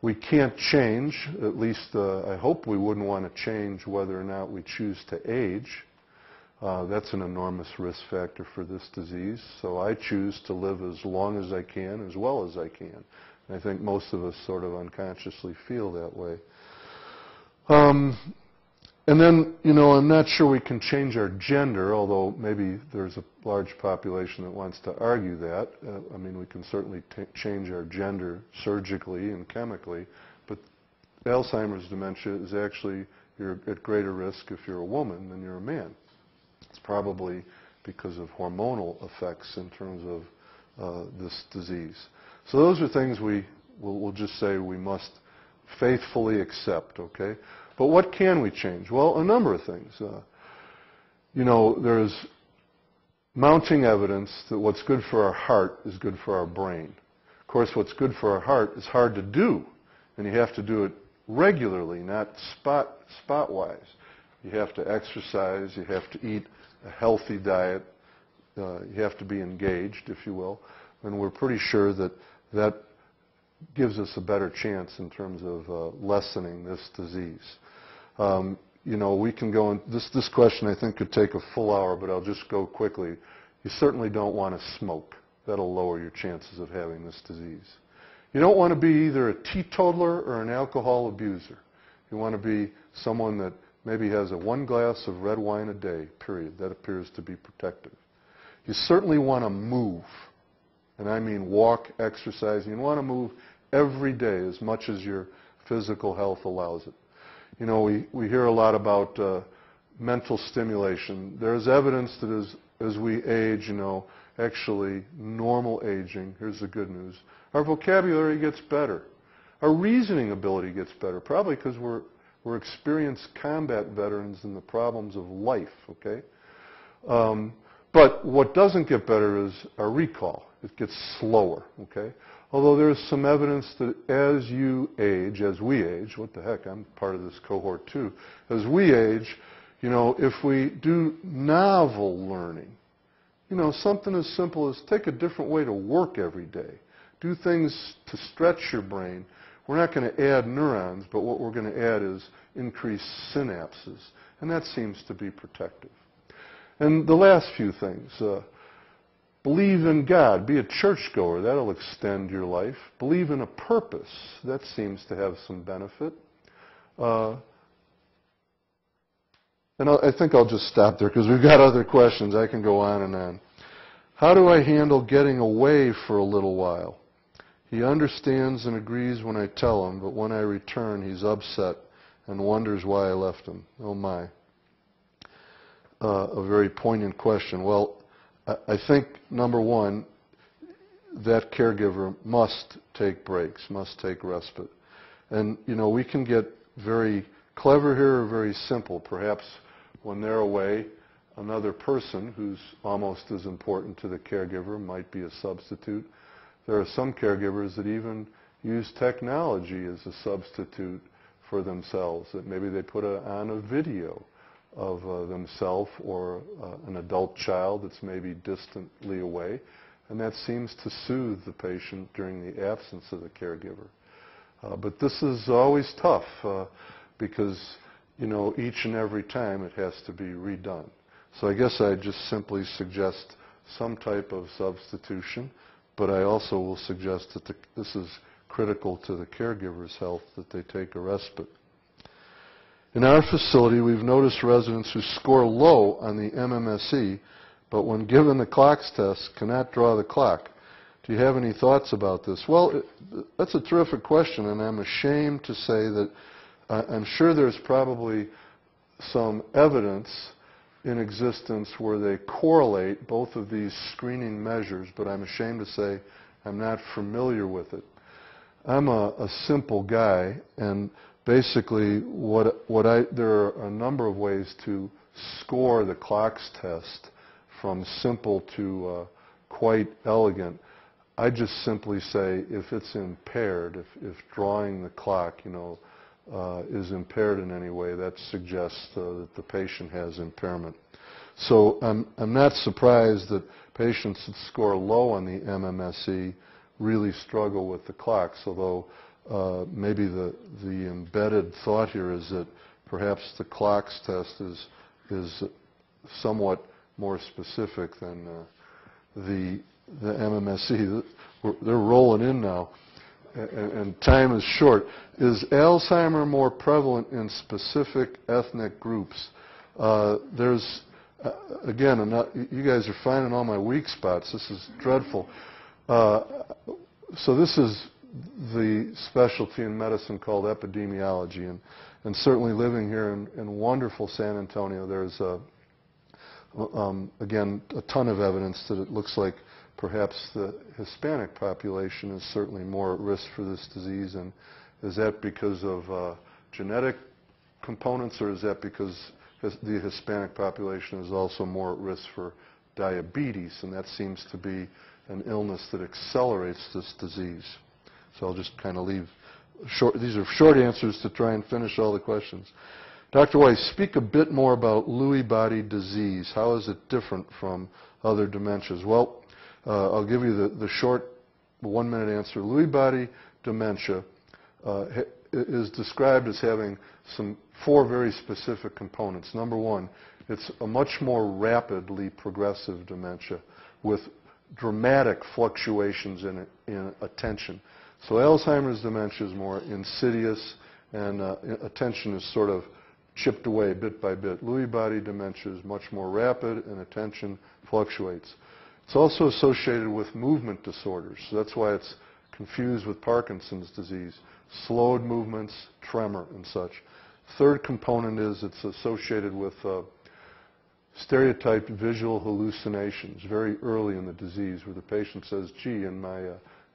We can't change, at least I hope we wouldn't want to change whether or not we choose to age. That's an enormous risk factor for this disease. So I choose to live as long as I can, as well as I can. And I think most of us sort of unconsciously feel that way. And then, you know, I'm not sure we can change our gender, although maybe there's a large population that wants to argue that. I mean, we can certainly change our gender surgically and chemically, but Alzheimer's dementia is actually, you're at greater risk if you're a woman than you're a man. It's probably because of hormonal effects in terms of this disease. So those are things we'll just say we must faithfully accept, okay? But what can we change? Well, a number of things. You know, there's mounting evidence that what's good for our heart is good for our brain. Of course, what's good for our heart is hard to do, and you have to do it regularly, not spot-wise. You have to exercise, you have to eat a healthy diet, you have to be engaged, if you will, and we're pretty sure that gives us a better chance in terms of lessening this disease. You know, we can go on. This question I think could take a full hour, but I'll just go quickly. You certainly don't want to smoke. that'll lower your chances of having this disease. You don't want to be either a teetotaler or an alcohol abuser. You want to be someone that maybe has a 1 glass of red wine a day, period. That appears to be protective. You certainly want to move, and I mean walk, exercise. You want to move every day as much as your physical health allows it. You know, we hear a lot about mental stimulation. There's evidence that as we age, you know, actually normal aging, here's the good news, our vocabulary gets better. Our reasoning ability gets better, probably because we're experienced combat veterans in the problems of life, okay? But what doesn't get better is our recall. It gets slower, okay? Although there is some evidence that as you age, as we age, what the heck, I'm part of this cohort too, as we age, you know, if we do novel learning, you know, something as simple as take a different way to work every day, do things to stretch your brain. We're not going to add neurons, but what we're going to add is increased synapses, and that seems to be protective. And the last few things, believe in God, be a churchgoer, that'll extend your life. Believe in a purpose, that seems to have some benefit. And I think I'll just stop there because we've got other questions. I can go on and on. How do I handle getting away for a little while? He understands and agrees when I tell him, but when I return, he's upset and wonders why I left him. Oh, my. A very poignant question. Well, I think, number one, that caregiver must take breaks, must take respite. And, you know, we can get very clever here or very simple. Perhaps when they're away, another person who's almost as important to the caregiver might be a substitute. There are some caregivers that even use technology as a substitute for themselves, that maybe they put on a video of themselves or an adult child that's maybe distantly away, and that seems to soothe the patient during the absence of the caregiver. But this is always tough because, you know, each and every time it has to be redone. So I guess I just simply suggest some type of substitution. But I also will suggest that this is critical to the caregiver's health, that they take a respite. In our facility, we've noticed residents who score low on the MMSE, but when given the clocks test, cannot draw the clock. Do you have any thoughts about this? Well, that's a terrific question, and I'm ashamed to say that I'm sure there's probably some evidence in existence where they correlate both of these screening measures, but I'm ashamed to say I'm not familiar with it. I'm a simple guy, and basically there are a number of ways to score the clocks test from simple to quite elegant. I just simply say if it's impaired, if drawing the clock, you know, is impaired in any way, that suggests that the patient has impairment. So I'm not surprised that patients that score low on the MMSE really struggle with the clocks, although maybe the embedded thought here is that perhaps the clocks test is somewhat more specific than the MMSE. They're rolling in now. And time is short. Is Alzheimer more prevalent in specific ethnic groups? There's, again, you guys are finding all my weak spots. This is dreadful. So this is the specialty in medicine called epidemiology. And certainly living here in wonderful San Antonio, there's, again, a ton of evidence that it looks like perhaps the Hispanic population is certainly more at risk for this disease, and is that because of genetic components, or is that because the Hispanic population is also more at risk for diabetes, and that seems to be an illness that accelerates this disease? So I'll just kind of leave short, these are short answers to try and finish all the questions. Dr. Weiss, speak a bit more about Lewy body disease. How is it different from other dementias? Well, I'll give you the short one-minute answer. Lewy body dementia is described as having four very specific components. Number one, it's a much more rapidly progressive dementia with dramatic fluctuations in attention. So Alzheimer's dementia is more insidious, and attention is sort of chipped away bit by bit. Lewy body dementia is much more rapid, and attention fluctuates. It's also associated with movement disorders. So that's why it's confused with Parkinson's disease. Slowed movements, tremor, and such. Third component is it's associated with stereotyped visual hallucinations very early in the disease, where the patient says, gee, in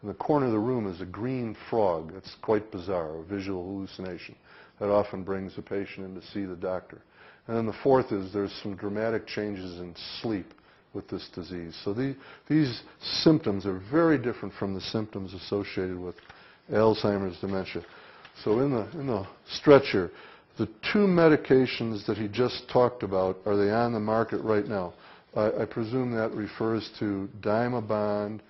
the corner of the room is a green frog. That's quite bizarre, a visual hallucination. That often brings the patient in to see the doctor. And then the fourth is there's some dramatic changes in sleep with this disease. So these symptoms are very different from the symptoms associated with Alzheimer's dementia. So in the stretcher, the two medications that he just talked about, are they on the market right now? I presume that refers to Dimebond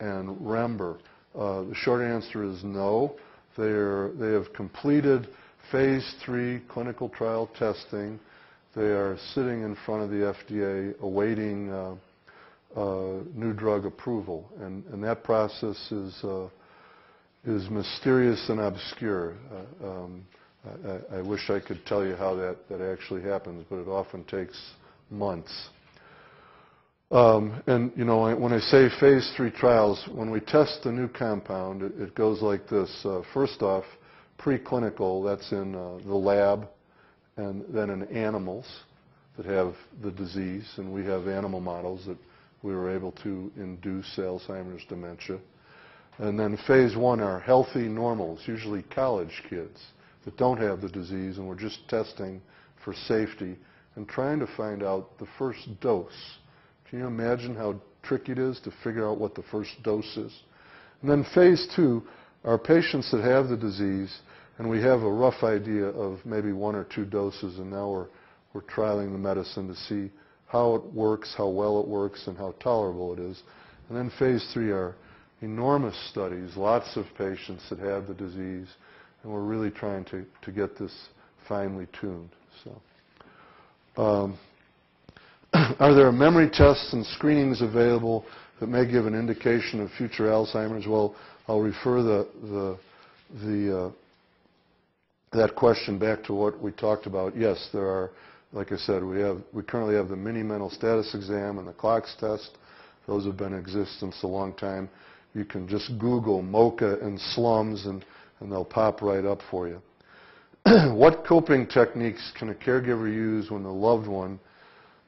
and Rember. The short answer is no. They have completed phase 3 clinical trial testing. They are sitting in front of the FDA awaiting new drug approval. And that process is mysterious and obscure. I wish I could tell you how that actually happens, but it often takes months. And you know, when I say phase 3 trials, when we test the new compound, it goes like this. First off, preclinical, that's in the lab, and then in animals that have the disease, and we have animal models that we were able to induce Alzheimer's dementia. And then phase 1 are healthy normals, usually college kids that don't have the disease, and we're just testing for safety and trying to find out the first dose. Can you imagine how tricky it is to figure out what the first dose is? And then phase 2 are patients that have the disease, and we have a rough idea of maybe 1 or 2 doses, and now we're trialing the medicine to see how it works, how well it works, and how tolerable it is. And then phase 3 are enormous studies, lots of patients that have the disease, and we're really trying to get this finely tuned. So, are there memory tests and screenings available that may give an indication of future Alzheimer's? Well, I'll refer that question back to what we talked about. Yes, there are, like I said, we currently have the mini mental status exam and the clocks test. Those have been in existence a long time. You can just Google MoCA and slums, and they'll pop right up for you. What coping techniques can a caregiver use when the loved one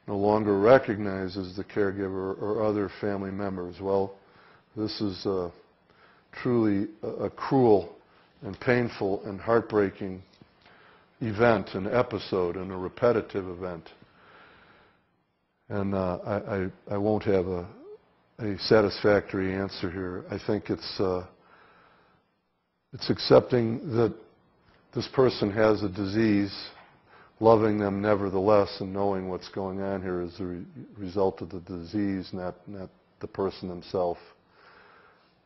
no longer recognizes the caregiver or other family members? Well, this is truly a cruel and painful and heartbreaking event, an episode, and a repetitive event. And I won't have a satisfactory answer here. I think it's accepting that this person has a disease, loving them nevertheless, and knowing what's going on here is the result of the disease, not the person himself.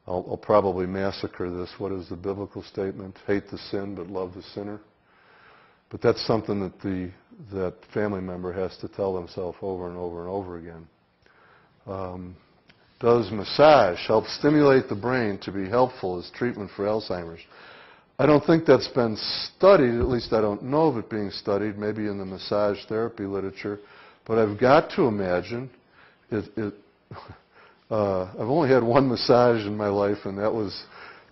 I'll probably massacre this. What is the biblical statement? Hate the sin, but love the sinner. But that's something that that family member has to tell themselves over and over and over again. Does massage help stimulate the brain to be helpful as treatment for Alzheimer's? I don't think that's been studied. At least I don't know of it being studied, maybe in the massage therapy literature. But I've got to imagine I've only had one massage in my life, and that was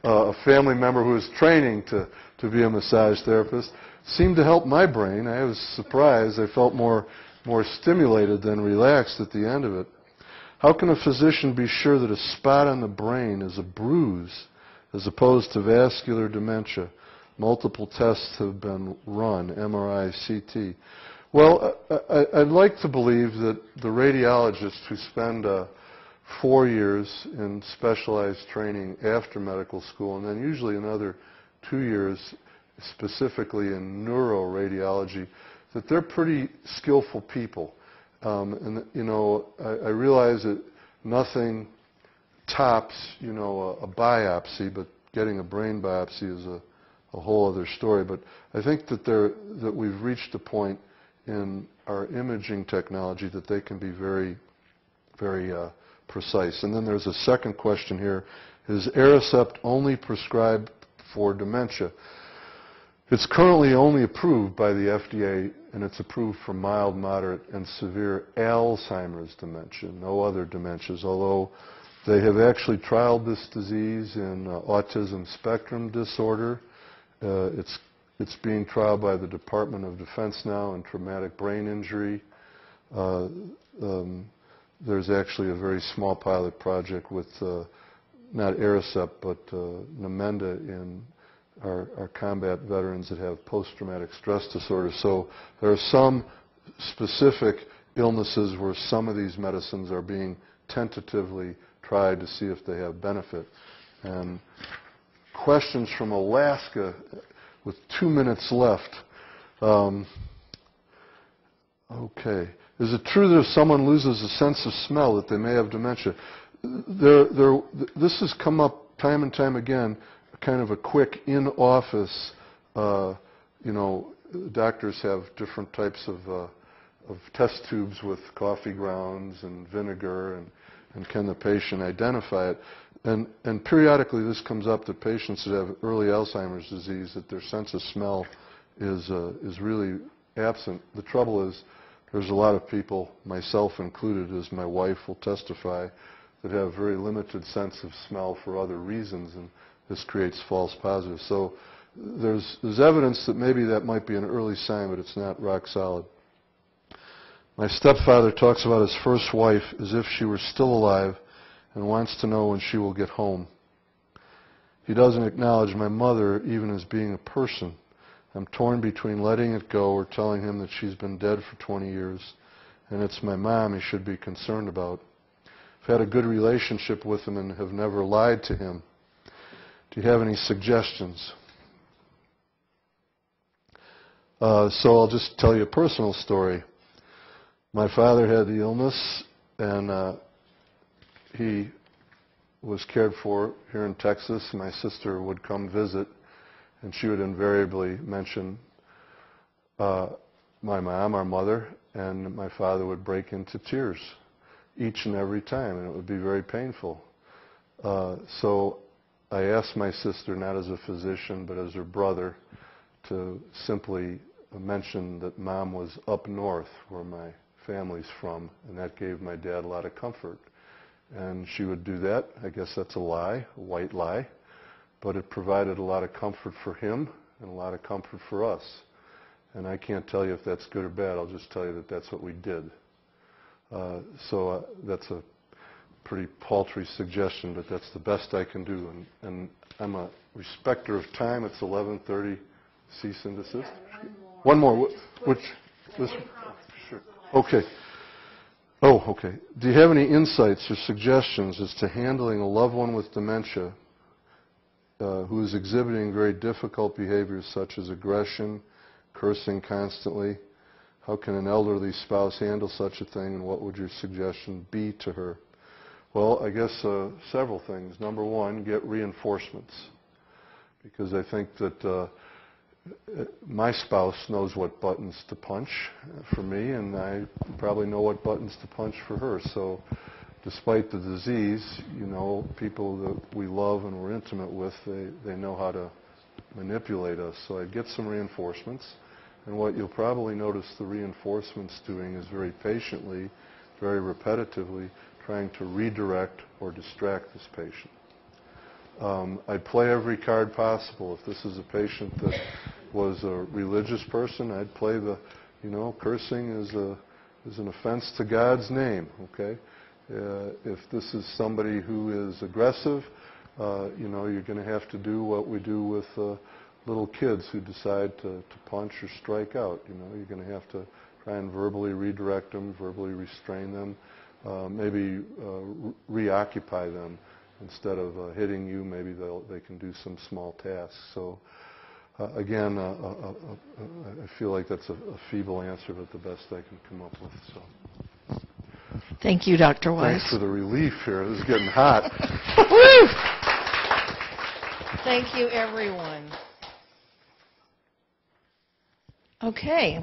a family member who was training to be a massage therapist. Seemed to help my brain. I was surprised. I felt more stimulated than relaxed at the end of it. How can a physician be sure that a spot on the brain is a bruise as opposed to vascular dementia? Multiple tests have been run, MRI, CT. Well, I'd like to believe that the radiologists who spend 4 years in specialized training after medical school, and then usually another 2 years specifically in neuroradiology, that they're pretty skillful people. And you know, I realize that nothing tops, you know, a biopsy, but getting a brain biopsy is a whole other story. But I think that we've reached a point in our imaging technology that they can be very, very precise. And then there's a second question here. Is Aricept only prescribed for dementia? It's currently only approved by the FDA, and it's approved for mild, moderate, and severe Alzheimer's dementia, no other dementias, although they have actually trialed this disease in autism spectrum disorder. It's being trialed by the Department of Defense now in traumatic brain injury. There's actually a very small pilot project with not Aricept, but Namenda in our combat veterans that have post-traumatic stress disorder. So there are some specific illnesses where some of these medicines are being tentatively tried to see if they have benefit. And questions from Alaska with 2 minutes left. Okay. Is it true that if someone loses a sense of smell that they may have dementia? This has come up time and time again, kind of a quick in-office, you know, doctors have different types of test tubes with coffee grounds and vinegar, and can the patient identify it? And periodically this comes up to patients that have early Alzheimer's disease, that their sense of smell is really absent. The trouble is there's a lot of people, myself included, as my wife will testify, that have very limited sense of smell for other reasons, and this creates false positives. So there's evidence that maybe that might be an early sign, but it's not rock solid. My stepfather talks about his first wife as if she were still alive and wants to know when she will get home. He doesn't acknowledge my mother even as being a person. I'm torn between letting it go or telling him that she's been dead for 20 years and it's my mom he should be concerned about. I've had a good relationship with him and have never lied to him. Do you have any suggestions? So I'll just tell you a personal story. My father had the illness, and he was cared for here in Texas. My sister would come visit, and she would invariably mention my mom, our mother, and my father would break into tears each and every time, and it would be very painful. So I asked my sister, not as a physician, but as her brother, to simply mention that Mom was up north, where my family's from, and that gave my dad a lot of comfort. And she would do that. I guess that's a lie, a white lie, but it provided a lot of comfort for him and a lot of comfort for us. And I can't tell you if that's good or bad. I'll just tell you that that's what we did. So that's a pretty paltry suggestion, but that's the best I can do. And I'm a respecter of time. It's 11:30. Cease and desist. Yeah, one more. Sure. Okay. Oh, okay. Do you have any insights or suggestions as to handling a loved one with dementia who is exhibiting very difficult behaviors such as aggression, cursing constantly? How can an elderly spouse handle such a thing, and what would your suggestion be to her? Well, I guess several things. Number one, get reinforcements, because I think that my spouse knows what buttons to punch for me, and I probably know what buttons to punch for her. So despite the disease, you know, people that we love and we're intimate with, they know how to manipulate us. So I'd get some reinforcements, and what you'll probably notice the reinforcements doing is very patiently, very repetitively, trying to redirect or distract this patient. I'd play every card possible. If this is a patient that was a religious person, I'd play the, you know, cursing is an offense to God's name, okay? If this is somebody who is aggressive, you know, you're going to have to do what we do with little kids who decide to punch or strike out. You know, you're going to have to try and verbally redirect them, verbally restrain them. Maybe reoccupy them. Instead of hitting you, maybe they can do some small tasks. So again, I feel like that's a feeble answer, but the best I can come up with. So. Thank you, Dr. Weiss. Thanks for the relief here. This is getting hot. Woo! Thank you, everyone. Okay.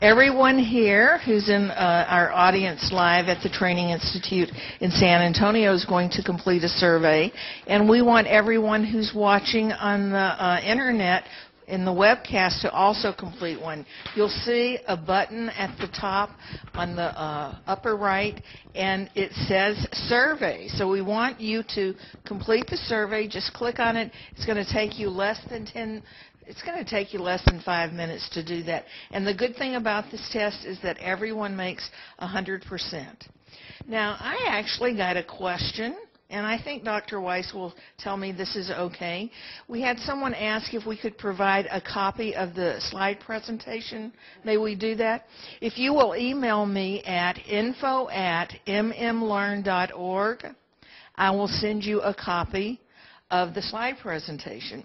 Everyone here who's in our audience live at the Training Institute in San Antonio is going to complete a survey, and we want everyone who's watching on the internet in the webcast to also complete one. You'll see a button at the top on the upper right, and it says survey. So we want you to complete the survey. Just click on it. It's going to take you less than 10 It's going to take you less than 5 minutes to do that. And the good thing about this test is that everyone makes 100%. Now, I actually got a question, and I think Dr. Weiss will tell me this is okay. We had someone ask if we could provide a copy of the slide presentation. May we do that? If you will email me at info@mmlearn.org, I will send you a copy of the slide presentation.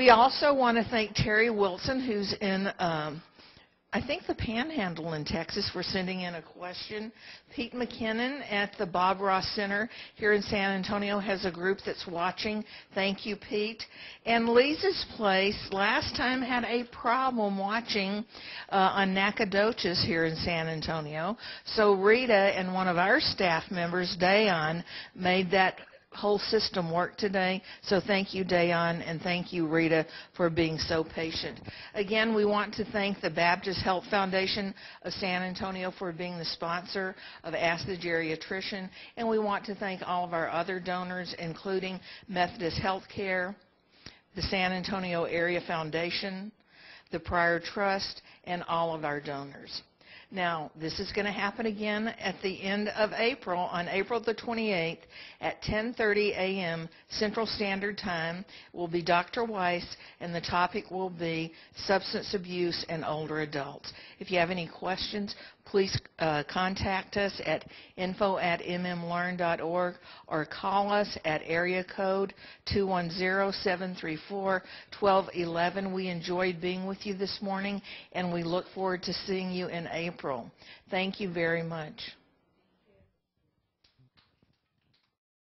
We also want to thank Terry Wilson, who's in, I think, the Panhandle in Texas, for sending in a question. Pete McKinnon at the Bob Ross Center here in San Antonio has a group that's watching. Thank you, Pete. And Lisa's Place last time had a problem watching on Nacogdoches here in San Antonio. So Rita and one of our staff members, Dayan, made that whole system work today. So thank you, Dayan, and thank you, Rita, for being so patient. Again, we want to thank the Baptist Health Foundation of San Antonio for being the sponsor of Ask the Geriatrician, and we want to thank all of our other donors, including Methodist Healthcare, the San Antonio Area Foundation, the Prior Trust, and all of our donors. Now, this is going to happen again at the end of April, on April the 28th at 10:30 a.m. Central Standard Time. Will be Dr. Weiss, and the topic will be substance abuse and older adults. If you have any questions, please contact us at info@mmlearn.org or call us at area code 210-734-1211. We enjoyed being with you this morning, and we look forward to seeing you in April. Thank you very much.